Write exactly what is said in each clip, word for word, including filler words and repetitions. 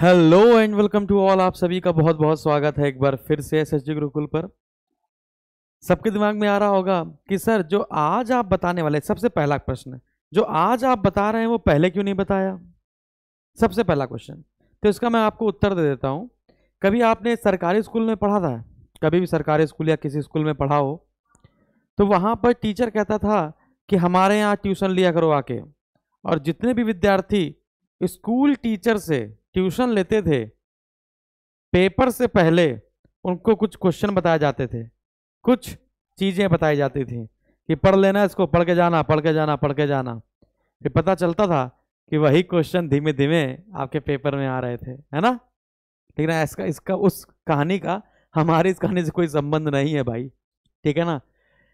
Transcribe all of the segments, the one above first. Hello and welcome to all, आप सभी का बहुत बहुत स्वागत है एक बार फिर से एसएसजी गुरुकुल पर। सबके दिमाग में आ रहा होगा कि सर जो आज आप बताने वाले, सबसे पहला प्रश्न, जो आज आप बता रहे हैं वो पहले क्यों नहीं बताया, सबसे पहला क्वेश्चन। तो इसका मैं आपको उत्तर दे देता हूँ। कभी आपने सरकारी स्कूल में पढ़ा था, कभी भी सरकारी स्कूल या किसी स्कूल में पढ़ा हो, तो वहाँ पर टीचर कहता था कि हमारे यहाँ ट्यूशन लिया करो आके, और जितने भी विद्यार्थी स्कूल टीचर से ट्यूशन लेते थे, पेपर से पहले उनको कुछ क्वेश्चन बताए जाते थे, कुछ चीज़ें बताई जाती थी कि पढ़ लेना इसको, पढ़ के जाना, पढ़ के जाना, पढ़ के जाना। फिर पता चलता था कि वही क्वेश्चन धीमे धीमे आपके पेपर में आ रहे थे, है ना। ठीक है ना, इसका इसका उस कहानी का हमारी इस कहानी से कोई संबंध नहीं है भाई, ठीक है ना।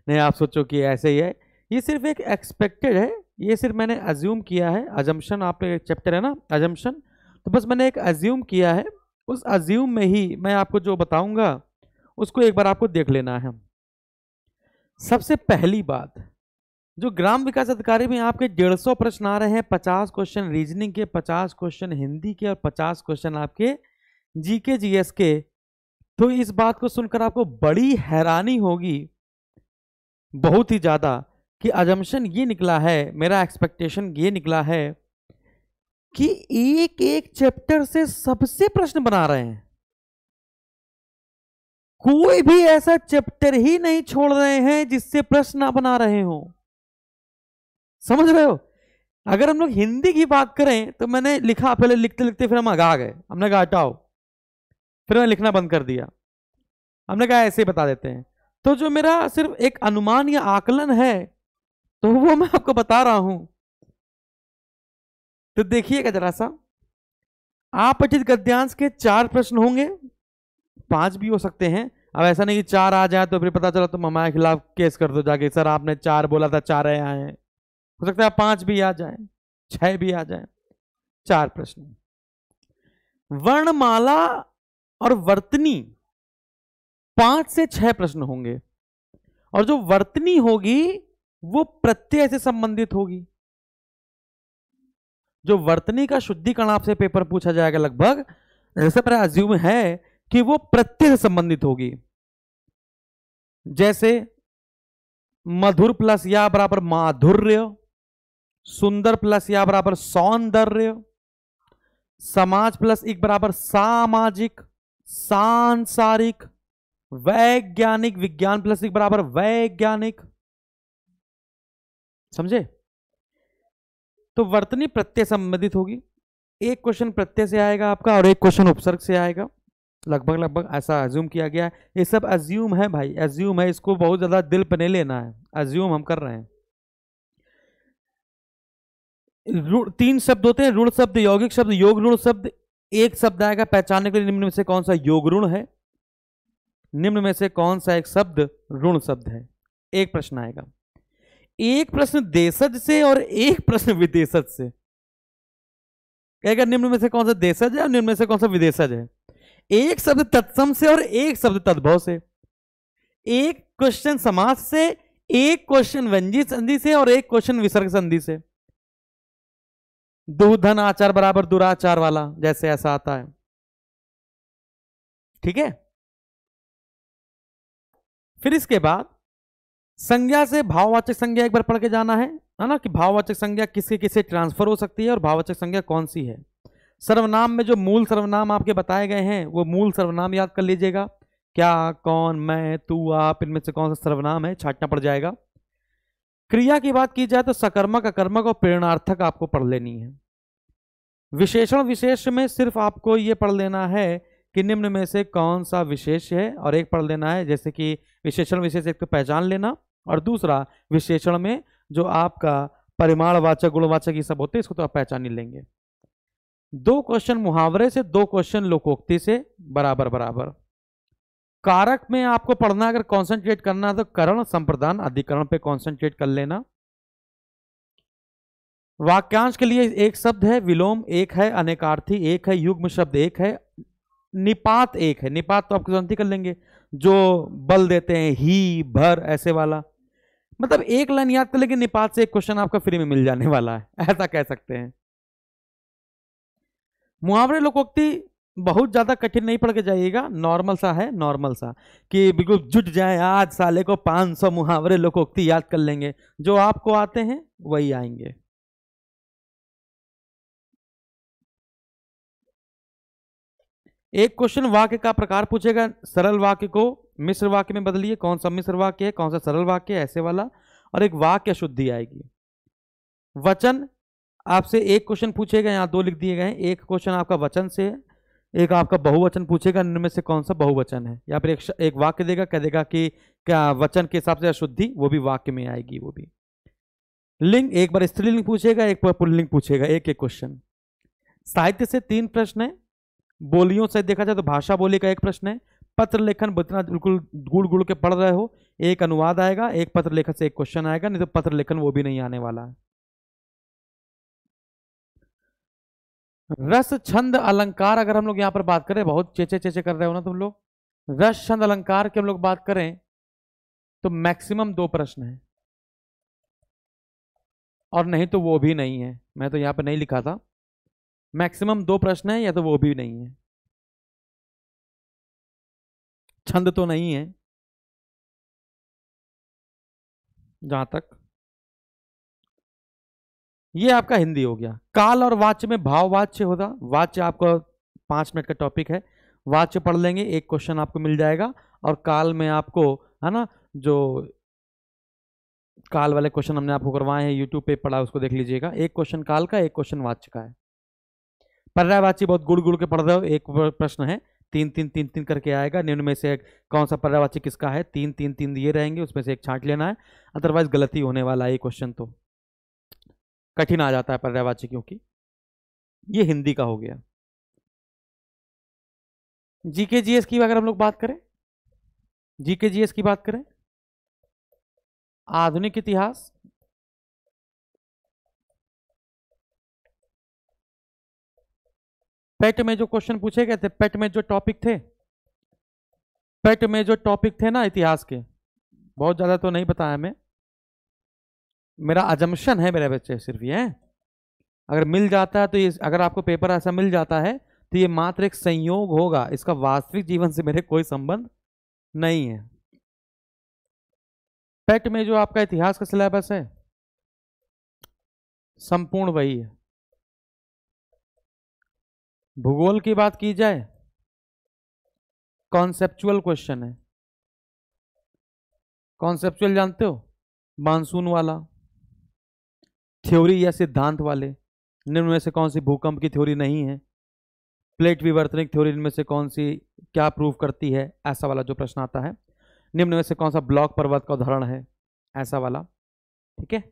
नहीं आप सोचो कि ऐसे ही है, ये सिर्फ एक एक्सपेक्टेड है, ये सिर्फ मैंने अज्यूम किया है। अजम्पशन आपका चैप्टर है ना, अजम्पशन, तो बस मैंने एक अज्यूम किया है। उस अज्यूम में ही मैं आपको जो बताऊंगा उसको एक बार आपको देख लेना है। सबसे पहली बात, जो ग्राम विकास अधिकारी में आपके डेढ़ सौ प्रश्न आ रहे हैं, पचास क्वेश्चन रीजनिंग के, पचास क्वेश्चन हिंदी के और पचास क्वेश्चन आपके जीके जीएस के, तो इस बात को सुनकर आपको बड़ी हैरानी होगी, बहुत ही ज़्यादा, कि अजम्पशन ये निकला है, मेरा एक्सपेक्टेशन ये निकला है कि एक एक चैप्टर से सबसे प्रश्न बना रहे हैं, कोई भी ऐसा चैप्टर ही नहीं छोड़ रहे हैं जिससे प्रश्न ना बना रहे हो। समझ रहे हो। अगर हम लोग हिंदी की बात करें तो मैंने लिखा, पहले लिखते लिखते फिर हम आगा गए, हमने कहा हटाओ, फिर मैंने लिखना बंद कर दिया, हमने कहा ऐसे ही बता देते हैं। तो जो मेरा सिर्फ एक अनुमान या आकलन है तो वो मैं आपको बता रहा हूं। तो देखिएगा जरा सा, आपचित गद्यांश के चार प्रश्न होंगे, पांच भी हो सकते हैं। अब ऐसा नहीं कि चार आ जाए तो फिर पता चला तुम हमारे खिलाफ केस कर दो जाके, सर आपने चार बोला था, चार आए हैं। हो सकता है पांच भी आ जाए, छह भी आ जाए। चार प्रश्न, वर्णमाला और वर्तनी, पांच से छह प्रश्न होंगे, और जो वर्तनी होगी वो प्रत्यय से संबंधित होगी। जो वर्तनी का शुद्धिकरण आपसे पेपर पूछा जाएगा, लगभग जैसे मेरा अज्यूम है कि वो प्रत्यय से संबंधित होगी। जैसे मधुर प्लस या बराबर माधुर्य, सुंदर प्लस या बराबर सौंदर्य, समाज प्लस एक बराबर सामाजिक, सांसारिक, वैज्ञानिक, विज्ञान प्लस एक बराबर वैज्ञानिक। समझे। तो वर्तनी प्रत्यय संबंधित होगी, एक क्वेश्चन प्रत्यय से आएगा आपका और एक क्वेश्चन उपसर्ग से आएगा, लगभग लगभग ऐसा अज्यूम किया गया है। ये सब अज्यूम है भाई, अज्यूम है, इसको बहुत ज़्यादा दिल पर नहीं लेना है, अज्यूम हम कर रहे हैं। तीन शब्द होते हैं, ऋण शब्द, यौगिक शब्द, योग ऋण शब्द। एक शब्द आएगा, पहचानने के लिए निम्न में से कौन सा योग ऋण है, निम्न में से कौन सा एक शब्द ऋण शब्द है, एक प्रश्न आएगा। एक प्रश्न देशज से और एक प्रश्न विदेशज से, कहेगा निम्न में से कौन सा देशज है और निम्न में से कौन सा विदेशज है। एक शब्द तत्सम से और एक शब्द तद्भव से, एक क्वेश्चन समास से, एक क्वेश्चन व्यंजय संधि से और एक क्वेश्चन विसर्ग संधि से। दुधन आचार बराबर दुराचार वाला, जैसे ऐसा आता है। ठीक है। फिर इसके बाद संज्ञा से भाववाचक संज्ञा एक बार पढ़ के जाना है, है ना, कि भाववाचक संज्ञा किसके किससे ट्रांसफर हो सकती है और भाववाचक संज्ञा कौन सी है। सर्वनाम में जो मूल सर्वनाम आपके बताए गए हैं वो मूल सर्वनाम याद कर लीजिएगा, क्या, कौन, मैं, तू, आप, इनमें से कौन सा सर्वनाम है, छांटना पड़ जाएगा। क्रिया की बात की जाए तो सकर्मक, अकर्मक और प्रेरणार्थक आपको पढ़ लेनी है। विशेषण विशेष में सिर्फ आपको ये पढ़ लेना है कि निम्न में से कौन सा विशेष है, और एक पढ़ लेना है, जैसे कि विशेषण विशेष एक तो पहचान लेना, और दूसरा विशेषण में जो आपका परिमाणवाचक, गुणवाचक, ये सब होते हैं, इसको तो आप पहचान ही लेंगे। दो क्वेश्चन मुहावरे से, दो क्वेश्चन लोकोक्ति से, बराबर बराबर। कारक में आपको पढ़ना, अगर कॉन्सेंट्रेट करना है तो करण, संप्रदान, अधिकरण पे कॉन्सेंट्रेट कर लेना। वाक्यांश के लिए एक शब्द है, विलोम एक है, अनेकार्थी एक है, युग्म शब्द एक है, निपात एक है। निपात तो आप तुरंत ही कर लेंगे, जो बल देते हैं, ही, भर, ऐसे वाला, मतलब एक लाइन याद कर, लेकिन निपात से एक क्वेश्चन आपका फ्री में मिल जाने वाला है, ऐसा कह सकते हैं। मुहावरे लोकोक्ति बहुत ज़्यादा कठिन नहीं पड़ के जाइएगा, नॉर्मल सा है, नॉर्मल सा कि बिल्कुल जुट जाए आज साले को पाँच सौ मुहावरे लोकोक्ति याद कर लेंगे, जो आपको आते हैं वही आएंगे। एक क्वेश्चन वाक्य का प्रकार पूछेगा, सरल वाक्य को मिश्र वाक्य में बदलिए, कौन सा मिश्र वाक्य है कौन सा सरल वाक्य है, ऐसे वाला। और एक वाक्य शुद्धि आएगी। वचन आपसे एक क्वेश्चन पूछेगा, यहाँ दो लिख दिए गए हैं, एक क्वेश्चन आपका वचन से है, एक आपका बहुवचन पूछेगा, इनमें से कौन सा बहुवचन है। या फिर एक, एक वाक्य देगा, कह देगा कि क्या वचन के हिसाब से शुद्धि, वो भी वाक्य में आएगी। वो भी लिंग, एक बार स्त्रीलिंग पूछेगा एक बार पुल्लिंग पूछेगा, एक एक क्वेश्चन। साहित्य से तीन प्रश्न है, बोलियों से देखा जाए तो भाषा बोली का एक प्रश्न है, पत्र लेखन बतना बिल्कुल गुड़ गुड़ के पढ़ रहे हो, एक अनुवाद आएगा, एक पत्र लेखन से एक क्वेश्चन आएगा, नहीं तो पत्र लेखन वो भी नहीं आने वाला है। रस छंद अलंकार अगर हम लोग यहाँ पर बात करें, बहुत चेचे चेचे कर रहे हो ना तुम लोग, रस छंद अलंकार की हम लोग बात करें तो मैक्सिमम दो प्रश्न है, और नहीं तो वो भी नहीं है। मैं तो यहाँ पर नहीं लिखा था, मैक्सिमम दो प्रश्न है, या तो वो भी नहीं है, छंद तो नहीं है जहां तक। ये आपका हिंदी हो गया। काल और वाच्य में भाववाच्य होगा, वाच्य आपको पांच मिनट का टॉपिक है, वाच्य पढ़ लेंगे, एक क्वेश्चन आपको मिल जाएगा। और काल में आपको है ना, जो काल वाले क्वेश्चन हमने आपको करवाए हैं, यूट्यूब पे पढ़ा, उसको देख लीजिएगा। एक क्वेश्चन काल का, एक क्वेश्चन वाच्य का है। पर्यायवाची बहुत गुड़ गुड़ के पढ़ रहे हो, एक प्रश्न है, तीन तीन तीन तीन करके आएगा, निम्न से कौन सा पर्यायवाची किसका है, तीन तीन तीन दिए रहेंगे, उसमें से एक छांट लेना है, अदरवाइज गलती होने वाला है। ये क्वेश्चन तो कठिन आ जाता है पर्यायवाची, क्योंकि ये हिंदी का हो गया। जीके जीएस की अगर हम लोग बात करें, जीके जीएस की बात करें, आधुनिक इतिहास, पेट में जो क्वेश्चन पूछे गए थे, पेट में जो टॉपिक थे, पेट में जो टॉपिक थे ना इतिहास के, बहुत ज़्यादा तो नहीं बताया मैं, मेरा अजम्पशन है मेरे बच्चे सिर्फ ये, अगर मिल जाता है तो ये, अगर आपको पेपर ऐसा मिल जाता है तो ये मात्र एक संयोग होगा, इसका वास्तविक जीवन से मेरे कोई संबंध नहीं है। पेट में जो आपका इतिहास का सिलेबस है संपूर्ण वही है। भूगोल की बात की जाए, कॉन्सेप्चुअल क्वेश्चन है, कॉन्सेप्चुअल जानते हो, मानसून वाला, थ्योरी या सिद्धांत वाले, इनमें से कौन सी भूकंप की थ्योरी नहीं है, प्लेट विवर्तनिक थ्योरी इनमें से कौन सी क्या प्रूव करती है, ऐसा वाला जो प्रश्न आता है। निम्न में से कौन सा ब्लॉक पर्वत का उदाहरण है, ऐसा वाला, ठीक है।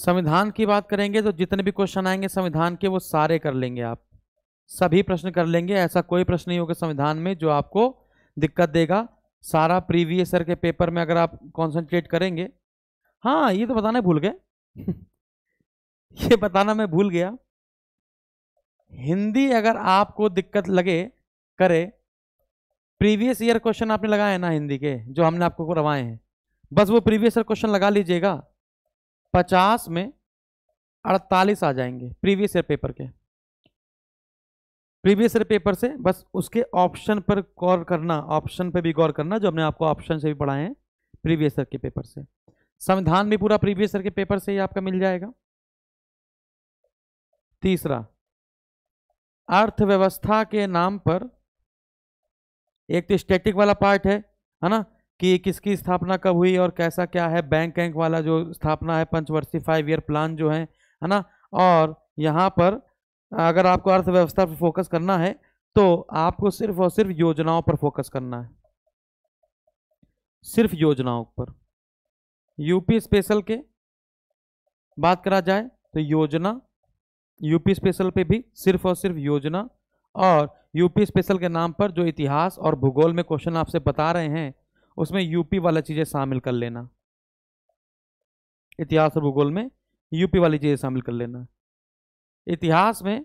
संविधान की बात करेंगे तो जितने भी क्वेश्चन आएंगे संविधान के वो सारे कर लेंगे, आप सभी प्रश्न कर लेंगे, ऐसा कोई प्रश्न नहीं होगा संविधान में जो आपको दिक्कत देगा। सारा प्रीवियस ईयर के पेपर में अगर आप कॉन्सेंट्रेट करेंगे, हाँ ये तो बताना भूल गए ये बताना मैं भूल गया, हिंदी अगर आपको दिक्कत लगे करे, प्रीवियस ईयर क्वेश्चन आपने लगाए ना हिंदी के जो हमने आपको करवाए हैं, बस वो प्रीवियस ईयर क्वेश्चन लगा लीजिएगा, पचास में अड़तालीस आ जाएंगे प्रीवियस ईयर पेपर के, प्रीवियस ईयर पेपर से। बस उसके ऑप्शन पर गौर करना, ऑप्शन पे भी गौर करना, जो हमने आपको ऑप्शन से भी पढ़ाए हैं प्रीवियस ईयर के पेपर से। संविधान भी पूरा प्रीवियस ईयर के पेपर से ही आपका मिल जाएगा। तीसरा, अर्थव्यवस्था के नाम पर, एक तो स्टैटिक वाला पार्ट है है ना, कि किसकी स्थापना कब हुई और कैसा क्या है, बैंक बैंक वाला जो स्थापना है, पंचवर्षीय फाइव ईयर प्लान जो है, है ना। और यहाँ पर अगर आपको अर्थव्यवस्था पर फोकस करना है तो आपको सिर्फ और सिर्फ योजनाओं पर फोकस करना है, सिर्फ योजनाओं पर। यूपी स्पेशल के बात करा जाए तो योजना, यूपी स्पेशल पे भी सिर्फ और सिर्फ योजना, और यूपी स्पेशल के नाम पर जो इतिहास और भूगोल में क्वेश्चन आपसे बता रहे हैं उसमें यूपी वाला चीज़ें शामिल कर लेना, इतिहास और भूगोल में यूपी वाली चीज़ें शामिल कर लेना। इतिहास में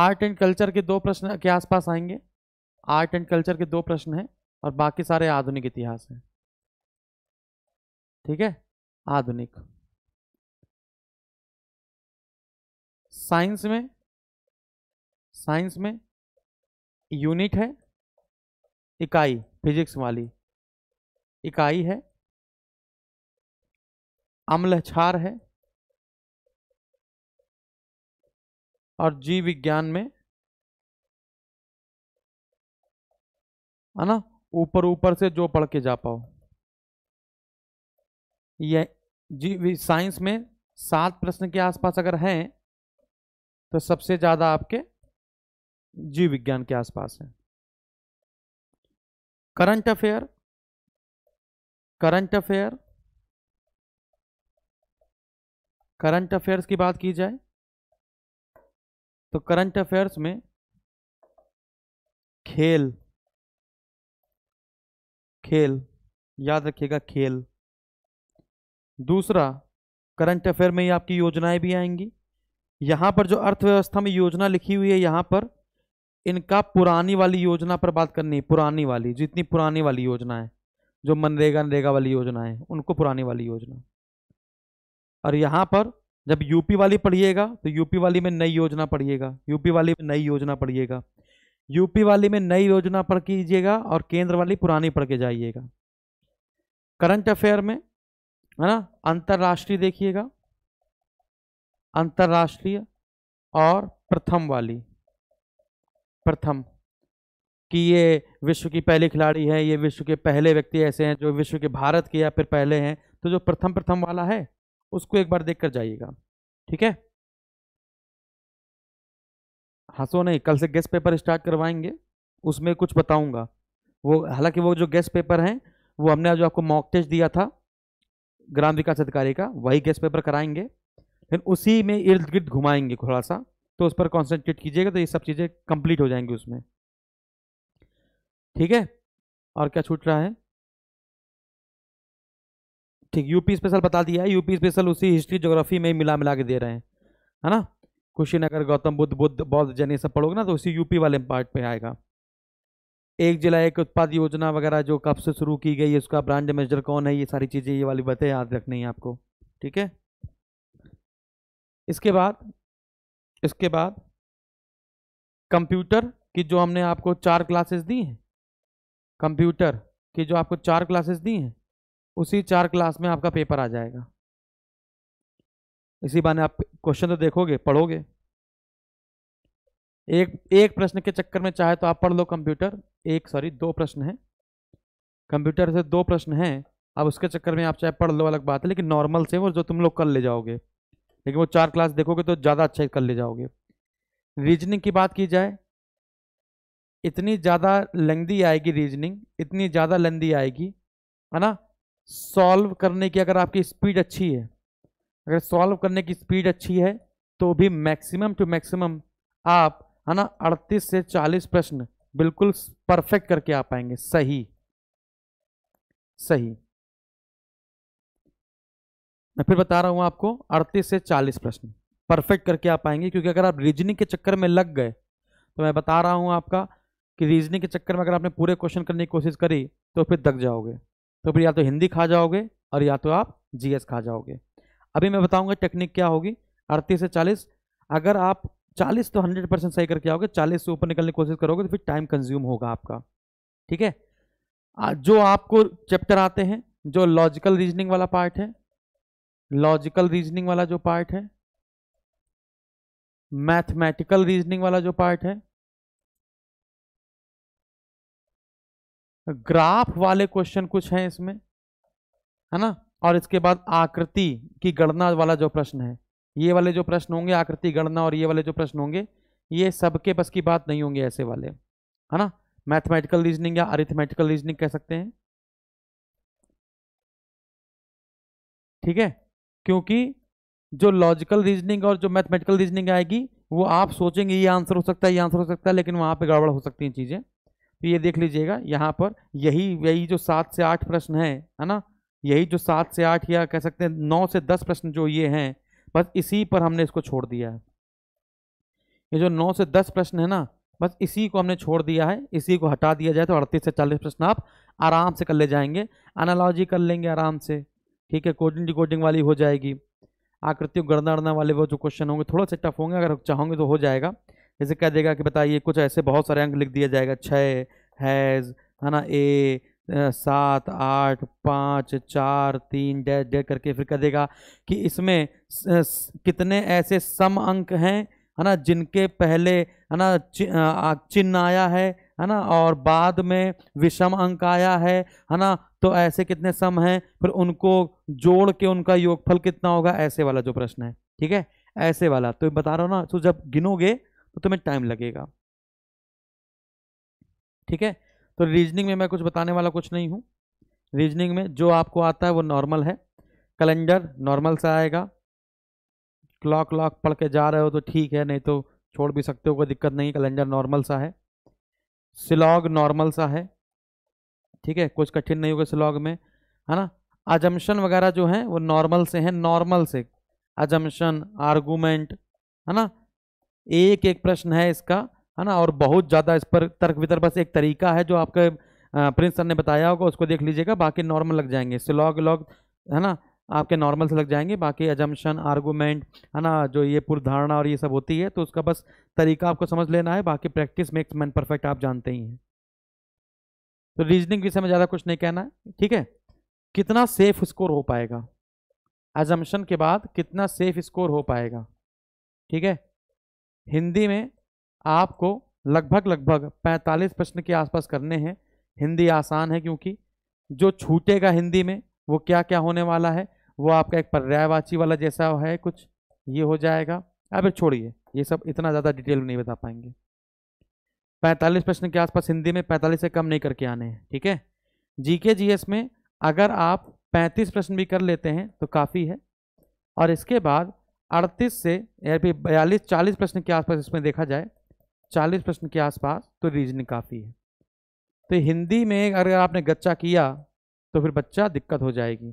आर्ट एंड कल्चर के दो प्रश्न के आसपास आएंगे, आर्ट एंड कल्चर के दो प्रश्न हैं, और बाकी सारे आधुनिक इतिहास हैं, ठीक है, आधुनिक। साइंस में साइंस में यूनिट है इकाई, फिजिक्स वाली इकाई है, अम्ल क्षार है, और जीव विज्ञान में है ना ऊपर ऊपर से जो पढ़ के जा पाओ। ये जीव साइंस में सात प्रश्न के आसपास अगर हैं तो सबसे ज्यादा आपके जीव विज्ञान के आसपास है। Current affair current affair current affairs की बात की जाए तो करंट अफेयर्स में खेल खेल याद रखिएगा, खेल। दूसरा, करंट अफेयर में ही आपकी योजनाएं भी आएंगी। यहां पर जो अर्थव्यवस्था में योजना लिखी हुई है, यहां पर इनका पुरानी वाली योजना पर बात करनी है। पुरानी वाली, जितनी पुरानी वाली योजना है, जो मनरेगा नरेगा वाली योजना है, उनको पुरानी वाली योजना। और यहाँ पर जब यूपी वाली पढ़िएगा तो यूपी वाली में नई योजना पढ़िएगा, यूपी वाली में नई योजना पढ़िएगा, यूपी वाली में नई योजना पढ़ कीजिएगा और केंद्र वाली पुरानी पढ़ के जाइएगा। करंट अफेयर में है ना अंतर्राष्ट्रीय देखिएगा, अंतर्राष्ट्रीय और प्रथम वाली, प्रथम कि ये विश्व की पहली खिलाड़ी है, ये विश्व के पहले व्यक्ति ऐसे हैं जो विश्व के भारत के या फिर पहले हैं, तो जो प्रथम प्रथम वाला है उसको एक बार देख कर जाइएगा, ठीक है। हंसो नहीं, कल से गेस्ट पेपर स्टार्ट करवाएंगे, उसमें कुछ बताऊंगा। वो हालांकि वो जो गेस्ट पेपर हैं वो हमने जो आपको मॉक टेस्ट दिया था ग्राम विकास अधिकारी का, वही गेस्ट पेपर कराएंगे, फिर उसी में इर्द गिर्द घुमाएंगे थोड़ा सा, तो उस पर कॉन्सेंट्रेट कीजिएगा तो ये सब चीज़ें कंप्लीट हो जाएंगी उसमें, ठीक है। और क्या छूट रहा है? ठीक, यूपी स्पेशल बता दिया है। यूपी स्पेशल उसी हिस्ट्री ज्योग्राफी में मिला मिला के दे रहे हैं, है ना। कुशीनगर, गौतम बुद्ध, बुद्ध बौद्ध जैन ये सब पढ़ोगे ना तो उसी यूपी वाले पार्ट पे आएगा। एक जिला एक उत्पाद योजना वगैरह जो कब से शुरू की गई है, उसका ब्रांड एम्बेसडर कौन है, ये सारी चीज़ें, ये वाली बातें याद रखनी है आपको, ठीक है। इसके बाद इसके बाद कंप्यूटर की जो हमने आपको चार क्लासेस दी हैं, कंप्यूटर की जो आपको चार क्लासेस दी हैं उसी चार क्लास में आपका पेपर आ जाएगा। इसी बहाने आप क्वेश्चन तो देखोगे, पढ़ोगे। एक एक प्रश्न के चक्कर में चाहे तो आप पढ़ लो कंप्यूटर, एक सॉरी दो प्रश्न हैं कंप्यूटर से, दो प्रश्न हैं, अब उसके चक्कर में आप चाहे पढ़ लो, अलग बात है, लेकिन नॉर्मल से वो जो तुम लोग कर ले जाओगे, लेकिन वो चार क्लास देखोगे तो ज़्यादा अच्छे कर ले जाओगे। रीजनिंग की बात की जाए, इतनी ज़्यादा लेंदी आएगी रीजनिंग, इतनी ज़्यादा लेंदी आएगी, है ना। सॉल्व करने की अगर आपकी स्पीड अच्छी है, अगर सॉल्व करने की स्पीड अच्छी है तो भी मैक्सिमम टू मैक्सिमम आप, है ना, अड़तीस से चालीस प्रश्न बिल्कुल परफेक्ट करके आ पाएंगे, सही सही। मैं फिर बता रहा हूँ आपको, अड़तीस से चालीस प्रश्न परफेक्ट करके आ पाएंगे, क्योंकि अगर आप रीजनिंग के चक्कर में लग गए तो मैं बता रहा हूँ आपका कि रीजनिंग के चक्कर में अगर आपने पूरे क्वेश्चन करने की कोशिश करी तो फिर दग जाओगे, तो फिर या तो हिंदी खा जाओगे और या तो आप जीएस खा जाओगे। अभी मैं बताऊंगा टेक्निक क्या होगी। अड़तीस से चालीस, अगर आप चालीस तो सौ परसेंट सही करके आओगे, चालीस से ऊपर निकलने की कोशिश करोगे तो फिर टाइम कंज्यूम होगा आपका, ठीक है। जो आपको चैप्टर आते हैं, जो लॉजिकल रीजनिंग वाला पार्ट है, लॉजिकल रीजनिंग वाला जो पार्ट है, मैथमेटिकल रीजनिंग वाला जो पार्ट है, ग्राफ वाले क्वेश्चन कुछ हैं इसमें, है ना, और इसके बाद आकृति की गणना वाला जो प्रश्न है, ये वाले जो प्रश्न होंगे आकृति गणना और ये वाले जो प्रश्न होंगे, ये सबके बस की बात नहीं होंगे ऐसे वाले, है ना। मैथमेटिकल रीजनिंग या अरिथमेटिकल रीजनिंग कह सकते हैं, ठीक है, क्योंकि जो लॉजिकल रीजनिंग और जो मैथमेटिकल रीजनिंग आएगी वो आप सोचेंगे ये आंसर हो सकता है, ये आंसर हो सकता है, लेकिन वहाँ पर गड़बड़ हो सकती हैं चीज़ें, तो ये देख लीजिएगा। यहाँ पर यही यही जो सात से आठ प्रश्न हैं, है ना, यही जो सात से आठ या कह सकते हैं नौ से दस प्रश्न जो ये हैं, बस इसी पर हमने इसको छोड़ दिया है। ये जो नौ से दस प्रश्न है ना, बस इसी को हमने छोड़ दिया है, इसी को हटा दिया जाए तो अड़तीस से चालीस प्रश्न आप आराम से कर ले जाएंगे। एनालॉजी कर लेंगे आराम से, ठीक है, कोडिंग डिकोडिंग वाली हो जाएगी, आकृतियों गणना वाले वो जो क्वेश्चन होंगे थोड़ा सा टफ होंगे, अगर चाहोगे तो हो जाएगा। जैसे कह देगा कि बताइए, कुछ ऐसे बहुत सारे अंक लिख दिया जाएगा, छः हैज़ है ना, ए सात आठ पाँच चार तीन डेढ़ डेढ़ करके, फिर कह देगा कि इसमें कितने ऐसे सम अंक हैं है ना जिनके पहले है ना चिन्ह आया है है ना और बाद में विषम अंक आया है है ना, तो ऐसे कितने सम हैं, फिर उनको जोड़ के उनका योगफल कितना होगा, ऐसे वाला जो प्रश्न है, ठीक है ऐसे वाला। तो बता रहा हूँ ना, तो जब गिनोगे तो तुम्हें टाइम लगेगा, ठीक है। तो रीजनिंग में मैं कुछ बताने वाला कुछ नहीं हूँ। रीजनिंग में जो आपको आता है वो नॉर्मल है, कैलेंडर नॉर्मल से आएगा, क्लॉक क्लॉक पढ़ के जा रहे हो तो ठीक है, नहीं तो छोड़ भी सकते हो, कोई दिक्कत नहीं। कैलेंडर नॉर्मल सा है, सिलॉग नॉर्मल सा है, ठीक है, कुछ कठिन नहीं होगा सिलॉग में, है ना। अजम्पशन वगैरह जो है वो नॉर्मल से है, नॉर्मल से अजम्पशन आर्गूमेंट है ना, एक एक प्रश्न है इसका है ना, और बहुत ज़्यादा इस पर तर्क वितर्क, बस एक तरीका है जो आपके प्रिंस सर ने बताया होगा, उसको देख लीजिएगा, बाकी नॉर्मल लग जाएंगे। सिलॉग लॉग है ना आपके नॉर्मल से लग जाएंगे, बाकी अजम्पशन आर्गूमेंट है ना जो ये पूर्वधारणा और ये सब होती है, तो उसका बस तरीका आपको समझ लेना है, बाकी प्रैक्टिस मेक्स मैन परफेक्ट आप जानते ही हैं। तो रीजनिंग विषय में ज़्यादा कुछ नहीं कहना है, ठीक है। कितना सेफ स्कोर हो पाएगा, अजम्पशन के बाद कितना सेफ स्कोर हो पाएगा, ठीक है। हिंदी में आपको लगभग लगभग पैंतालीस प्रश्न के आसपास करने हैं। हिंदी आसान है क्योंकि जो छूटेगा हिंदी में वो क्या क्या होने वाला है, वो आपका एक पर्यायवाची वाला जैसा है कुछ, ये हो जाएगा। अब छोड़िए ये सब, इतना ज़्यादा डिटेल नहीं बता पाएंगे। पैंतालीस प्रश्न के आसपास हिंदी में, पैंतालीस से कम नहीं करके आने हैं, ठीक है। जीके जीएस में अगर आप पैंतीस प्रश्न भी कर लेते हैं तो काफ़ी है, और इसके बाद अड़तीस से या फिर बयालीस चालीस प्रश्न के आसपास इसमें देखा जाए, चालीस प्रश्न के आसपास तो रीजनिंग काफ़ी है। तो हिंदी में अगर आपने गच्चा किया तो फिर बच्चा दिक्कत हो जाएगी।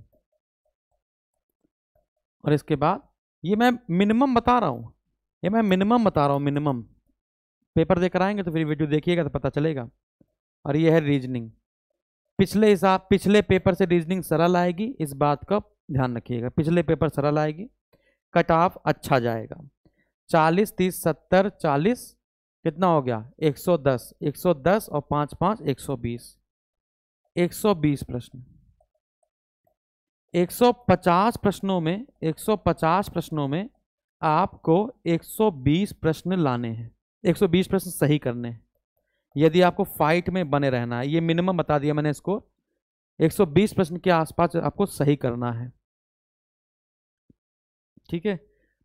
और इसके बाद ये मैं मिनिमम बता रहा हूँ, ये मैं मिनिमम बता रहा हूँ, मिनिमम पेपर देकर आएंगे तो फिर वीडियो देखिएगा तो पता चलेगा। और ये है रीजनिंग, पिछले हिसाब पिछले पेपर से रीजनिंग सरल आएगी, इस बात का ध्यान रखिएगा, पिछले पेपर सरल आएगी, कट ऑफ अच्छा जाएगा। चालीस तीस सत्तर चालीस कितना हो गया, एक सौ दस, एक सौ दस और पाँच पाँच एक सौ बीस, एक सौ बीस प्रश्न। एक सौ पचास प्रश्नों में एक सौ पचास प्रश्नों में आपको एक सौ बीस प्रश्न लाने हैं, एक सौ बीस प्रश्न सही करने हैं यदि आपको फाइट में बने रहना है। ये मिनिमम बता दिया मैंने इसको, एक सौ बीस प्रश्न के आसपास आपको सही करना है, ठीक है।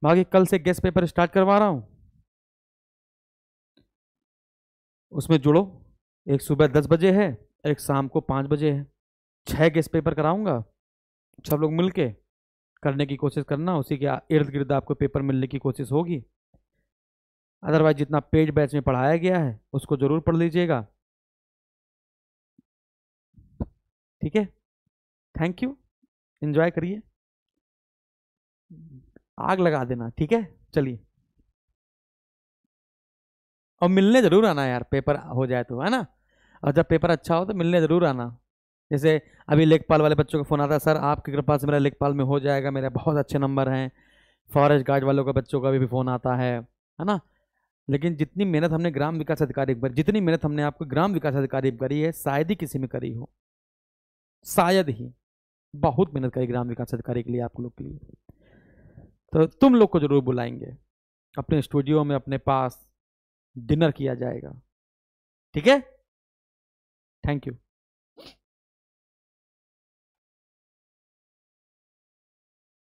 बाकी कल से गेस्ट पेपर स्टार्ट करवा रहा हूँ, उसमें जुड़ो। एक सुबह दस बजे है, एक शाम को पाँच बजे है, छः गेस्ट पेपर कराऊंगा, सब लोग मिलके करने की कोशिश करना, उसी के इर्द गिर्द आपको पेपर मिलने की कोशिश होगी। अदरवाइज जितना पेड बैच में पढ़ाया गया है उसको जरूर पढ़ लीजिएगा, ठीक है। थैंक यू, एंजॉय करिए, आग लगा देना, ठीक है। चलिए, और मिलने ज़रूर आना यार, पेपर हो जाए तो, है ना, और जब पेपर अच्छा हो तो मिलने ज़रूर आना। जैसे अभी लेखपाल वाले बच्चों का फ़ोन आता है, सर आपकी कृपा से मेरा लेखपाल में हो जाएगा, मेरे बहुत अच्छे नंबर हैं। फॉरेस्ट गार्ड वालों का बच्चों का भी, भी फ़ोन आता है है ना। लेकिन जितनी मेहनत हमने ग्राम विकास अधिकारी पर, जितनी मेहनत हमने आपको ग्राम विकास अधिकारी पर करी है, शायद ही किसी में करी हो, शायद ही। बहुत मेहनत करी ग्राम विकास अधिकारी के लिए, आप लोग के लिए। तो तुम लोग को ज़रूर बुलाएंगे, अपने स्टूडियो में अपने पास डिनर किया जाएगा, ठीक है। Thank you.